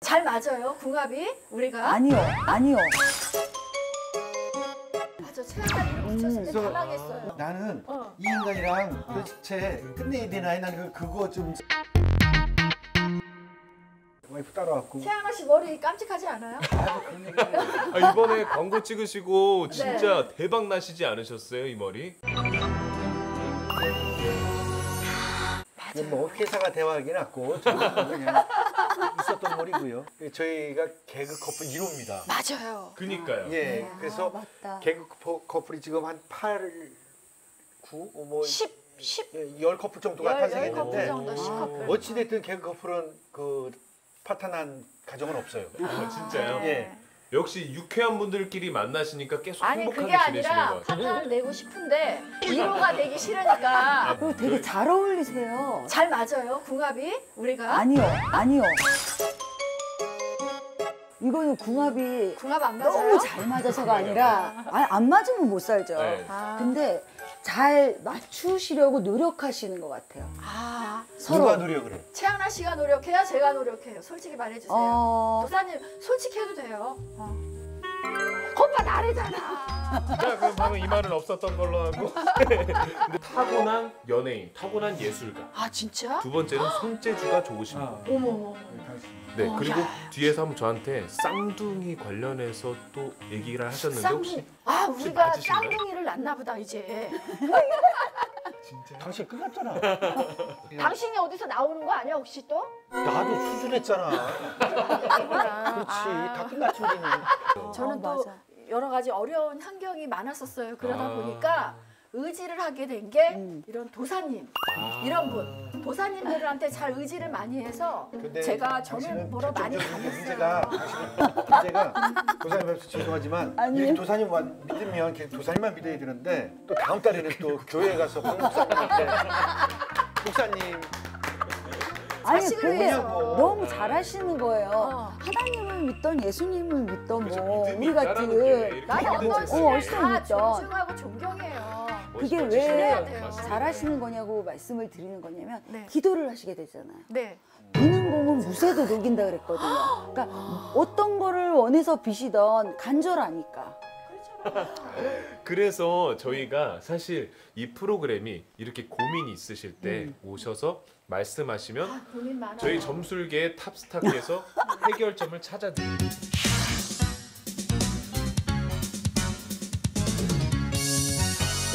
잘 맞아요, 궁합이? 우리가? 아니요, 아니요. 맞아, 최양락이를 붙였을 때 당황했어요. 나는 이 인간이랑 도대체 끝내야 되나요? 나는 그거 좀... 와이프 따라왔고. 최양락 씨 머리 깜찍하지 않아요? 아, 이번에 광고 찍으시고 진짜 네. 대박 나시지 않으셨어요, 이 머리? 뭐 회사가 대화하긴 났고 그냥 있었던 머리고요. 저희가 개그 커플 1호입니다. 맞아요. 그니까요. 예, 네. 그래서 아, 개그 커플이 지금 한 8, 9, 뭐 10, 예, 10 커플 정도가 탄생했는데 10 정도, 10커플. 어찌됐든 개그 커플은 그 파탄한 가정은 없어요. 아, 진짜요? 예. 역시 유쾌한 분들끼리 만나시니까 계속 행복하게 지내시는 것 같아요. 아니 그게 아니라 파탄을 내고 싶은데 1호가 되기 싫으니까. 아, 그리고 되게 잘 어울리세요. 잘 맞아요, 궁합이? 우리가? 아니요, 아니요. 이거는 궁합이 궁합 안 맞아요? 너무 잘 맞아서가 아니라 안 맞으면 못 살죠. 네. 아. 근데 잘 맞추시려고 노력하시는 것 같아요. 아, 서로. 누가 노력을 해? 최양락 씨가 노력해야 제가 노력해요. 솔직히 말해주세요. 도사님 솔직해도 돼요. 오빠 나래잖아. 자, 그럼 방금 이 말은 없었던 걸로 하고. 근데 타고난 연예인, 타고난 예술가. 아, 진짜? 두 번째는 손재주가 좋으신 분. 어머머. 네, 그리고 뒤에서 한번 저한테 쌍둥이 관련해서 또 얘기를 하셨는데 혹시 아, 우리가 맞으신가요? 쌍둥이를 낳나 보다, 이제. 진짜? 당신 끝났잖아. 당신이 어디서 나오는 거 아니야, 혹시 또? 나도 수술했잖아. 그렇지, 다 끝났지, 우리는. 저는 또 맞아. 여러 가지 어려운 환경이 많았었어요. 그러다 보니까 의지를 하게 된 게 이런 도사님, 이런 분. 도사님들한테 잘 의지를 많이 해서 제가 저는 보러 많이 가겠어요. 문제가 도사님 앞에서 죄송하지만 아니. 도사님 믿으면 계속 도사님만 믿어야 되는데 또 다음 달에는 또 교회에 가서 목사님한테 목사님 자식을 위해서 너무 잘하시는 거예요. 하나님을 믿던 예수님을 믿던 뭐 우리 같은 나는 어떤 다 존중하고 존경해요. 그게 왜 잘하시는 거냐고 말씀을 드리는 거냐면 네. 기도를 하시게 되잖아요. 네. 비는 공은 무쇠도 녹인다 그랬거든요. 그러니까 어떤 거를 원해서 비시던 간절하니까. 그래서 저희가 사실 이 프로그램이 이렇게 고민이 있으실 때 오셔서 말씀하시면 아, 저희 점술계의 탑스타께서 해결점을 찾아드립니다.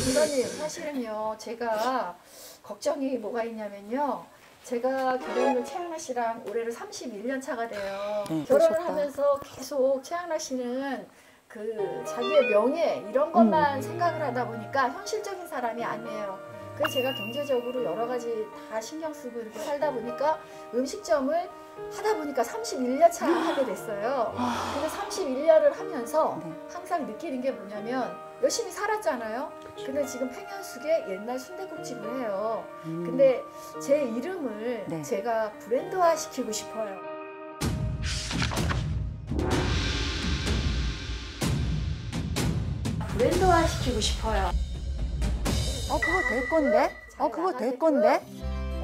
이사님 사실은요 제가 걱정이 뭐가 있냐면요 제가 결혼을 최양락 씨랑 올해로 31년 차가 돼요. 결혼을 그러셨다. 하면서 계속 최양락 씨는 그 자기의 명예 이런 것만 생각을 하다 보니까 현실적인 사람이 아니에요. 그래서 제가 경제적으로 여러 가지 다 신경 쓰고 이렇게 살다 보니까 음식점을 하다 보니까 31년 차 하게 됐어요. 근데 31년을 하면서 항상 느끼는 게 뭐냐면 열심히 살았잖아요. 근데 지금 팽현숙의 옛날 순댓국집을 해요. 근데 제 이름을 네. 제가 브랜드화 시키고 싶어요. 브랜드화 시키고 싶어요. 그거 될 건데? 그거 될 건데?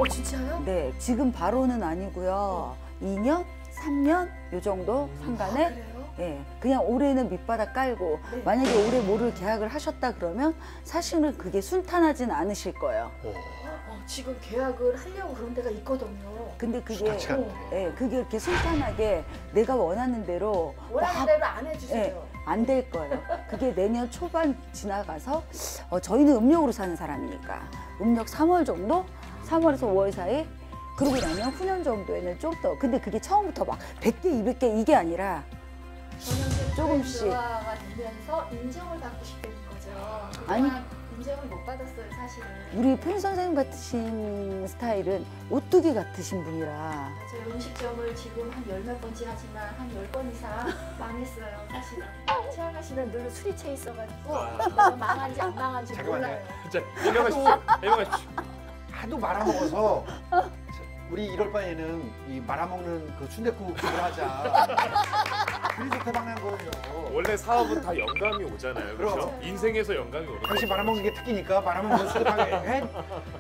진짜요? 네, 지금 바로는 아니고요. 2년, 3년 요 정도 상간에 예, 그냥 올해는 밑바닥 깔고 네. 만약에 올해 모를 계약을 하셨다 그러면 사실은 그게 순탄하진 않으실 거예요. 지금 계약을 하려고 그런 데가 있거든요. 근데 그게 예, 그게 이렇게 순탄하게 내가 원하는 대로 안 해주세요. 예, 안 될 거예요. 그게 내년 초반 지나가서 저희는 음력으로 사는 사람이니까 음력 3월 정도? 3월에서 5월 사이? 그러고 나면 후년 정도에는 좀 더 근데 그게 처음부터 막 100개, 200개 이게 아니라 조금씩 대화가 되면서 인정을 받고 싶다는 거죠. 아니 인정을 못 받았어요, 사실은. 우리 팽 선생님 같으신 스타일은 오뚜기 같으신 분이라. 저희 음식점을 지금 한 10몇 번째 하지만 한 10번 이상 망했어요, 사실은. 최양락 씨는 늘 술이 취해 있어가지고 망한지 안 망한지 몰라요. 진짜 해명하십시오, 해명하십시오. 하도 말아먹어서 우리 이럴 바에는 이 말아먹는 그 순댓국집을 하자. 그래서 대박난 거예요. 원래 사업은 다 영감이 오잖아요. 그렇죠? 인생에서 영감이 오는 거죠. 당신 말아먹는 게 특기니까 말아먹는 습하게 해.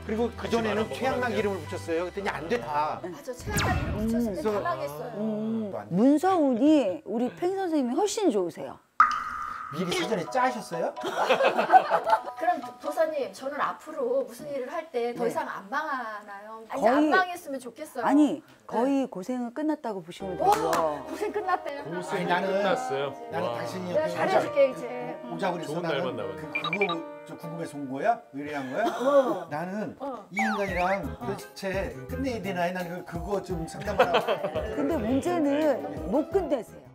그리고 그전에는 최양락 이름을 붙였어요. 그랬더니 안 돼 다. 맞아, 최양락 이름 붙였을 때 당황했어요. 문서운이 우리 팽 선생님이 훨씬 좋으세요. 미리 사전에 짜셨어요? 그럼 도사님, 저는 앞으로 무슨 일을 할 때 더 이상 안 망하나요? 거의, 안 망했으면 좋겠어요. 아니, 거의 고생은 끝났다고 보시면 돼요. 고생 끝났대요. 고생이 끝났어요. 나는 당신이 잘해줄게, 이제. 오자고 그랬어. 그거 저 궁금해서 온 거야? 의뢰한 거야? 나는 이 인간이랑 도대체 끝내야 되나요? 나는 그거 좀 상담하라고. 근데 문제는 못 끝내세요.